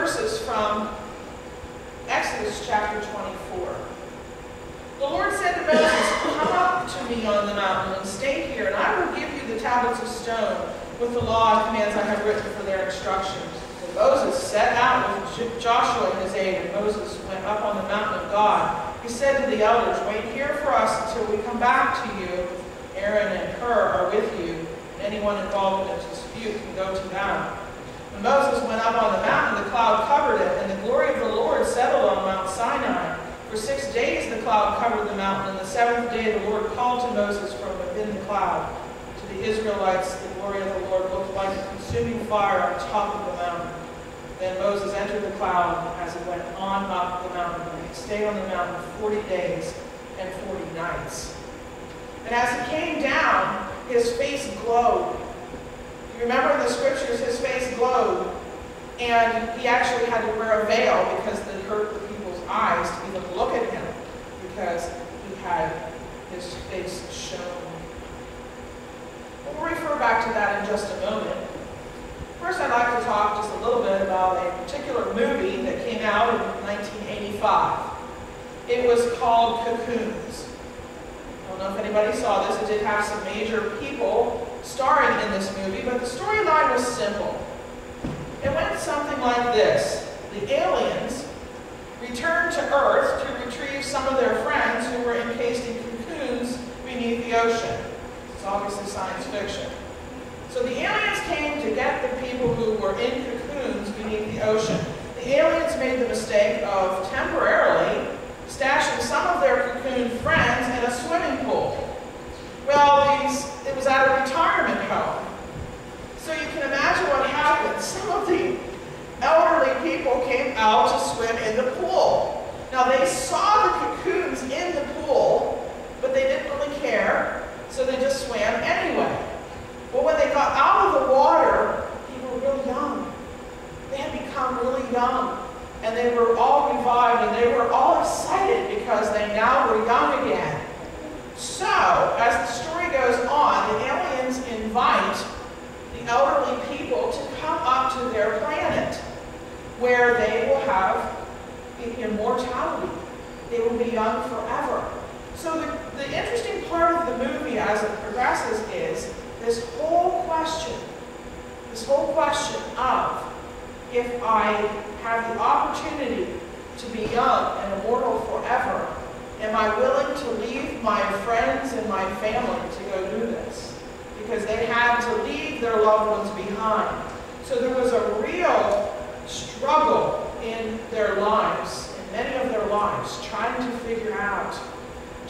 verses from Exodus chapter 24. The Lord said to Moses, "Come up to me on the mountain and stay here, and I will give you the tablets of stone with the law and commands I have written for their instruction." And Moses set out with Joshua and his aid, and Moses went up on the mountain of God. He said to the elders, "Wait here for us until we come back to you. Aaron and Hur are with you, and anyone involved in a dispute can go to them." When Moses went up on the mountain, the cloud covered it, and the glory of the Lord settled on Mount Sinai. For 6 days the cloud covered the mountain, and the seventh day the Lord called to Moses from within the cloud. To the Israelites, the glory of the Lord looked like a consuming fire on top of the mountain. Then Moses entered the cloud as it went on up the mountain, and he stayed on the mountain 40 days and 40 nights. And as he came down, his face glowed. You remember in the scriptures, his face glowed, and he actually had to wear a veil because it hurt the people's eyes to even look at him, because he had his face shown. We'll refer back to that in just a moment. First, I'd like to talk just a little bit about a particular movie that came out in 1985. It was called Cocoons. I don't know if anybody saw this. It did have some major people starring in this movie, but the storyline was simple. It went something like this. The aliens returned to Earth to retrieve some of their friends who were encased in cocoons beneath the ocean. It's obviously science fiction. So the aliens came to get the people who were in cocoons beneath the ocean. The aliens made the mistake of temporarily stashing some of their cocoon friends in a swimming pool. Well, it was at a retirement home. So you can imagine what happened. Some of the elderly people came out to swim in the pool. Now, they saw the cocoons in the pool, but they didn't really care, so they just swam anyway. But when they got out of the water, they were real young. They had become really young. And they were all revived, and they were all excited because they now were young again. So, as the story goes on, the aliens invite the elderly people to come up to their planet, where they will have immortality. They will be young forever. So the interesting part of the movie as it progresses is this whole question of, if I have the opportunity to be young and immortal forever, am I willing to leave my friends and my family to go do this? Because they had to leave their loved ones behind. So there was a real struggle in their lives, in many of their lives, trying to figure out,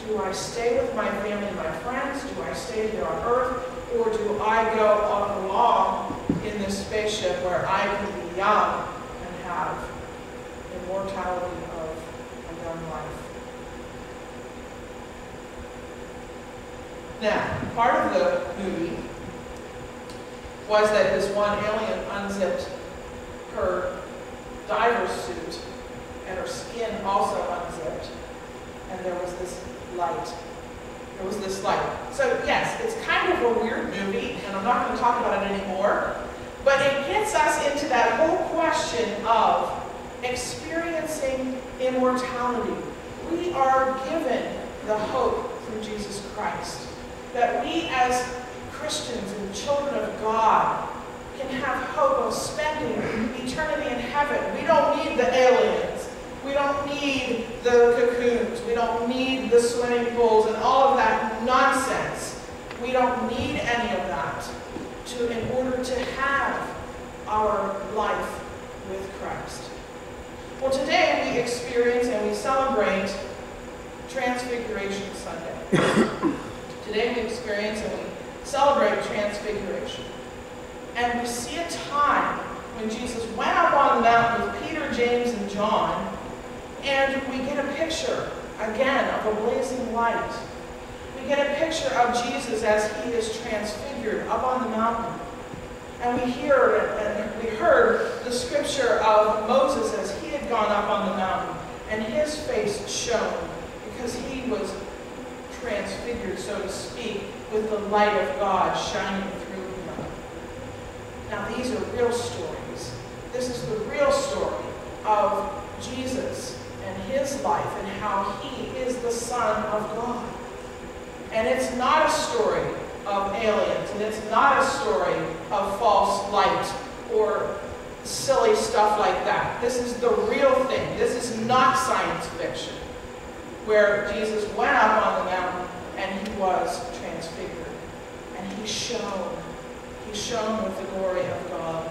do I stay with my family and my friends? Do I stay here on Earth? Or do I go on along in this spaceship where I can be young and have the immortality of a young life? Now, part of the movie was that this one alien unzipped her diver suit, and her skin also unzipped, and there was this light. So yes, it's kind of a weird movie, and I'm not going to talk about it anymore, but it gets us into that whole question of experiencing immortality. We are given the hope through Jesus Christ, that we as Christians and children of God can have hope of spending eternity in heaven. We don't need the aliens. We don't need the cocoons. We don't need the swimming pools and all of that nonsense. We don't need any of that in order to have our life with Christ. Well, today we experience and we celebrate Transfiguration Sunday. Today we experience and we celebrate Transfiguration. And we see a time when Jesus went up on the mountain with Peter, James, and John, and we get a picture, again, of a blazing light. We get a picture of Jesus as he is transfigured up on the mountain. And we heard the scripture of Moses as he had gone up on the mountain, and his face shone because he was transfigured, so to speak, with the light of God shining through him. Now, these are real stories. This is the real story of Jesus and his life and how he is the Son of God. And it's not a story of aliens, and it's not a story of false light or silly stuff like that. This is the real thing. This is not science fiction, where Jesus went up on the mountain and he was transfigured. And he shone. He shone with the glory of God.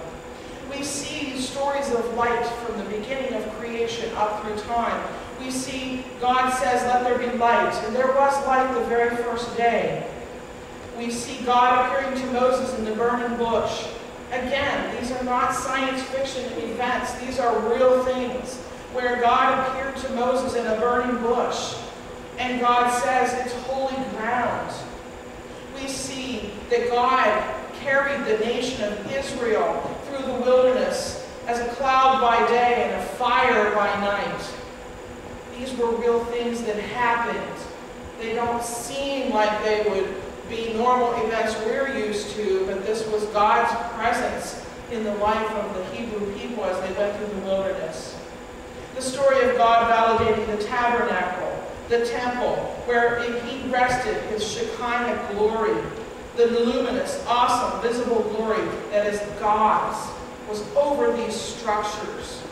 We see stories of light from the beginning of creation up through time. We see God says, let there be light. And there was light the very first day. We see God appearing to Moses in the burning bush. Again, these are not science fiction events. These are real things where God appeared to Moses in a burning bush. And God says it's holy ground. We see that God carried the nation of Israel through the wilderness as a cloud by day and a fire by night. These were real things that happened. They don't seem like they would be normal events we're used to, but this was God's presence in the life of the Hebrew people as they went through the wilderness. The story of God validating the tabernacle, the temple, where he rested his Shekinah glory, the luminous, awesome, visible glory that is God's, was over these structures.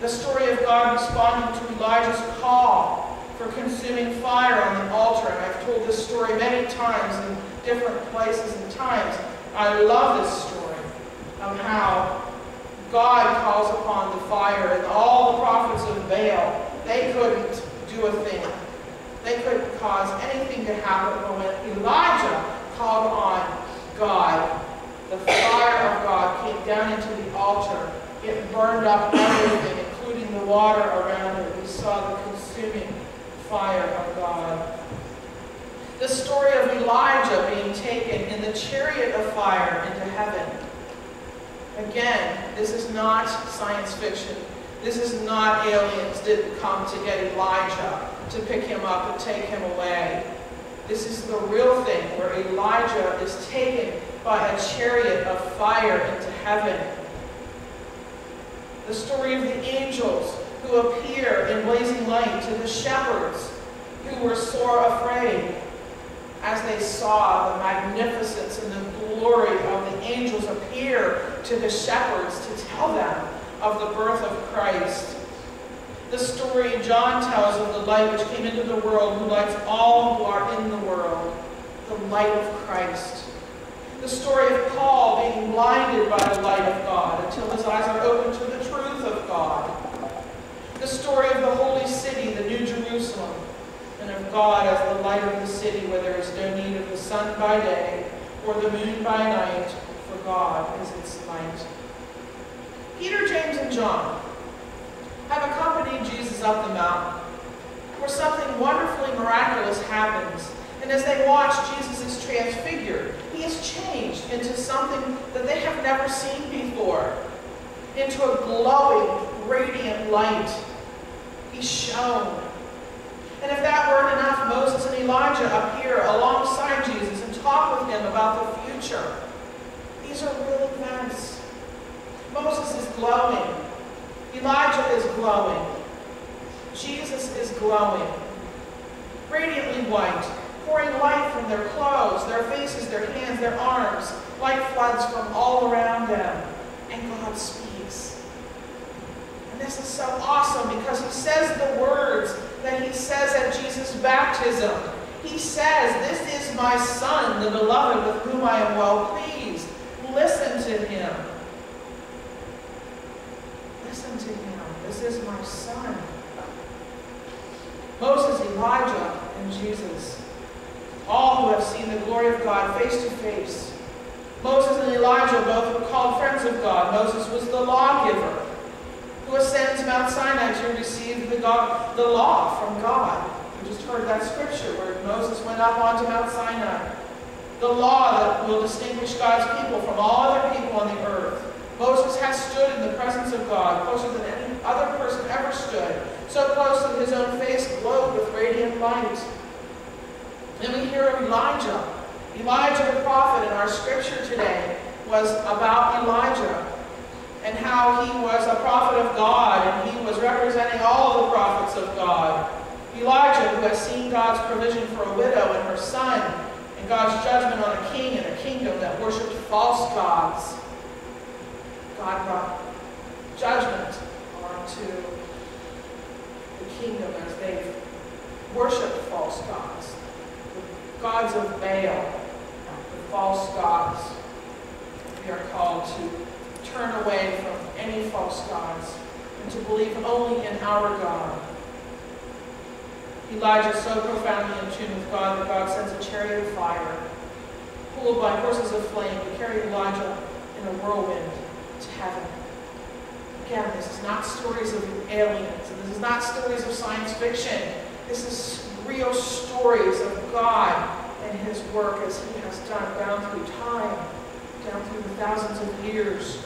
The story of God responding to Elijah's call for consuming fire on the altar. And I've told this story many times in different places and times. I love this story of how God calls upon the fire, and all the prophets of Baal, they couldn't do a thing. They couldn't cause anything to happen. But when Elijah called on God, the fire of God came down into the altar. It burned up everything, including the water around it. We saw the consuming fire of God. The story of Elijah being taken in the chariot of fire into heaven. Again, this is not science fiction. This is not aliens didn't come to get Elijah to pick him up and take him away. This is the real thing where Elijah is taken by a chariot of fire into heaven. The story of the angels who appear in blazing light to the shepherds who were sore afraid as they saw the magnificence and the glory of the angels appear to the shepherds to tell them of the birth of Christ. The story John tells of the light which came into the world, who lights all who are in the world, the light of Christ. The story of Paul being blinded by the light of God until his eyes are opened to the truth of God. The story of the holy city, the New Jerusalem, and of God as the light of the city where there is no need of the sun by day or the moon by night, for God is its light. Peter, James, and John have accompanied Jesus up the mountain where something wonderfully miraculous happens. And as they watch, Jesus is transfigured. He is changed into something that they have never seen before, into a glowing, radiant light. He shone. And if that weren't enough, Moses and Elijah appear alongside Jesus and talk with him about the future. These are real events. Moses is glowing. Elijah is glowing. Jesus is glowing. Radiantly white, pouring light from their clothes, their faces, their hands, their arms. Light floods from all around them. And God speaks. And this is so awesome because he says the words that he says at Jesus' baptism. He says, "This is my Son, the beloved, with whom I am well pleased. Listen to him. Listen to him. This is my Son." Moses, Elijah, and Jesus, all who have seen the glory of God face to face. Moses and Elijah both were called friends of God. Moses was the lawgiver who ascends Mount Sinai to receive the law from God. We just heard that scripture where Moses went up onto Mount Sinai. The law that will distinguish God's people from all other people on the earth. Moses has stood in the presence of God, closer than any other person ever stood, so close that his own face glowed with radiant light. Then we hear of Elijah. Elijah the prophet in our scripture today was about Elijah. and how he was a prophet of God, and he was representing all the prophets of God. Elijah, who has seen God's provision for a widow and her son, and God's judgment on a king and a kingdom that worshipped false gods. God brought judgment onto the kingdom as they worshipped false gods, the gods of Baal, the false gods. We are called to turn away from any false gods and to believe only in our God. Elijah is so profoundly in tune with God that God sends a chariot of fire, pulled by horses of flame, to carry Elijah in a whirlwind to heaven. Again, this is not stories of aliens, and this is not stories of science fiction. This is real stories of God and his work as he has done down through time, down through the thousands of years.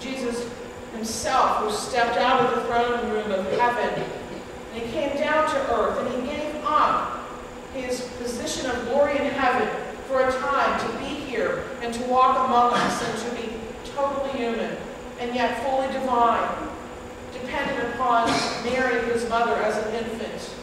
Jesus himself, who stepped out of the throne room of heaven, and he came down to earth, and he gave up his position of glory in heaven for a time to be here and to walk among us and to be totally human and yet fully divine, dependent upon Mary, his mother, as an infant,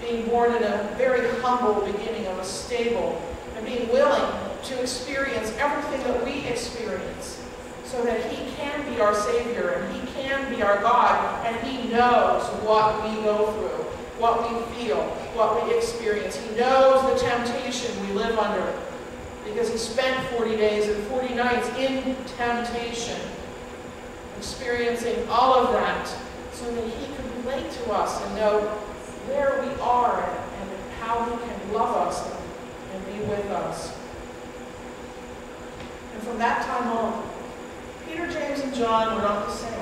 being born in a very humble beginning of a stable, and being willing to experience everything that we experience so that he can be our Savior and he can be our God, and he knows what we go through, what we feel, what we experience. He knows the temptation we live under because he spent 40 days and 40 nights in temptation, experiencing all of that so that he can relate to us and know where we are and how he can love us and be with us. And from that time on, Peter, James, and John were not the same.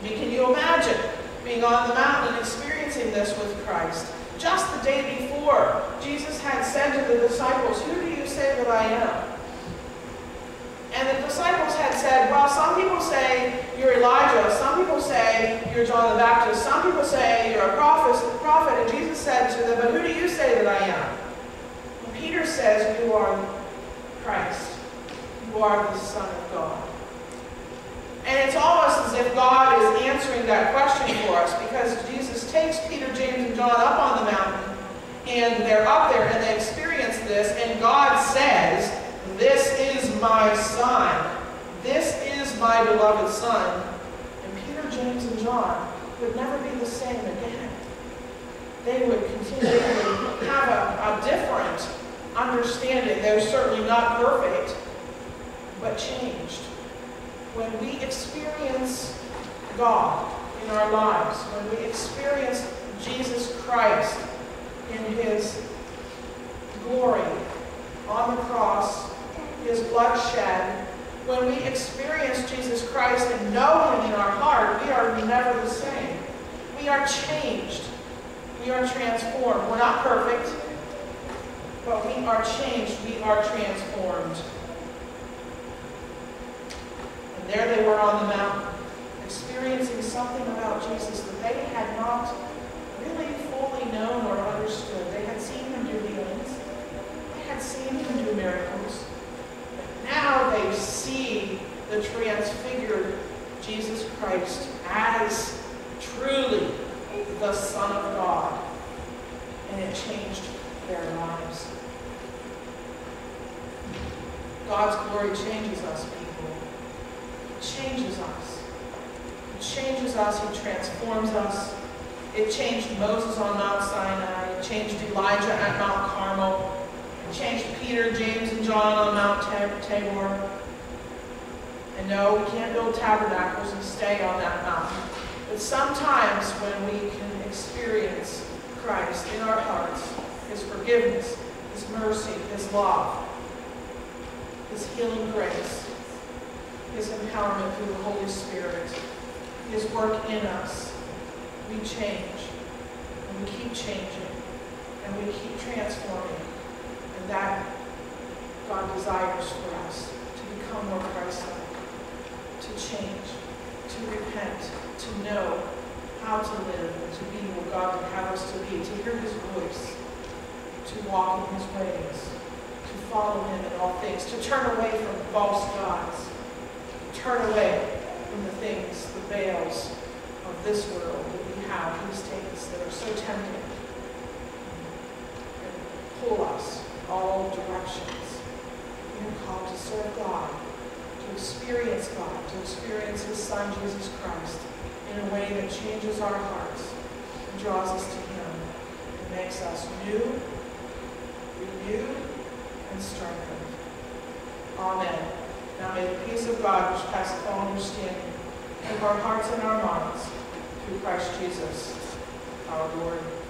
I mean, can you imagine being on the mountain and experiencing this with Christ? Just the day before, Jesus had said to the disciples, "Who do you say that I am?" And the disciples had said, well, some people say you're Elijah, some people say you're John the Baptist, some people say you're a prophet, and Jesus said to them, but who do you say that I am? And Peter says, you are Christ. You are the Son of God. And it's almost as if God is answering that question for us, because Jesus takes Peter, James, and John up on the mountain, and they're up there, and they experience this, and God says, this is my son. This is my beloved son. And Peter, James, and John would never be the same again. They would continually have a different understanding. They're certainly not perfect, but changed. When we experience God in our lives, when we experience Jesus Christ in his glory on the cross, his blood shed, when we experience Jesus Christ and know him in our heart, we are never the same. We are changed. We are transformed. We're not perfect, but we are changed. We are transformed. And there they were on the mountain, experiencing something about Jesus that they had not really fully known or understood. They had seen him do healings. They had seen him do miracles. Now they see the transfigured Jesus Christ as truly the Son of God. And it changed their lives. God's glory changes us, people. It changes us. It changes us. It transforms us. It changed Moses on Mount Sinai. It changed Elijah at Mount Carmel. Changed Peter, James, and John on Mount Tabor. And no, we can't build tabernacles and stay on that mountain. But sometimes when we can experience Christ in our hearts, his forgiveness, his mercy, his love, his healing grace, his empowerment through the Holy Spirit, his work in us, we change, and we keep changing, and we keep transforming. And that God desires for us, to become more Christ-like, to change, to repent, to know how to live, and to be what God would have us to be, to hear his voice, to walk in his ways, to follow him in all things, to turn away from false gods, to turn away from the things, the veils of this world that we have, these things that are so tempting, and pull us all directions. We are called to serve God, to experience God, to experience His Son, Jesus Christ, in a way that changes our hearts and draws us to Him and makes us new, renewed, and strengthened. Amen. Now may the peace of God, which passeth all understanding, keep our hearts and our minds through Christ Jesus, our Lord.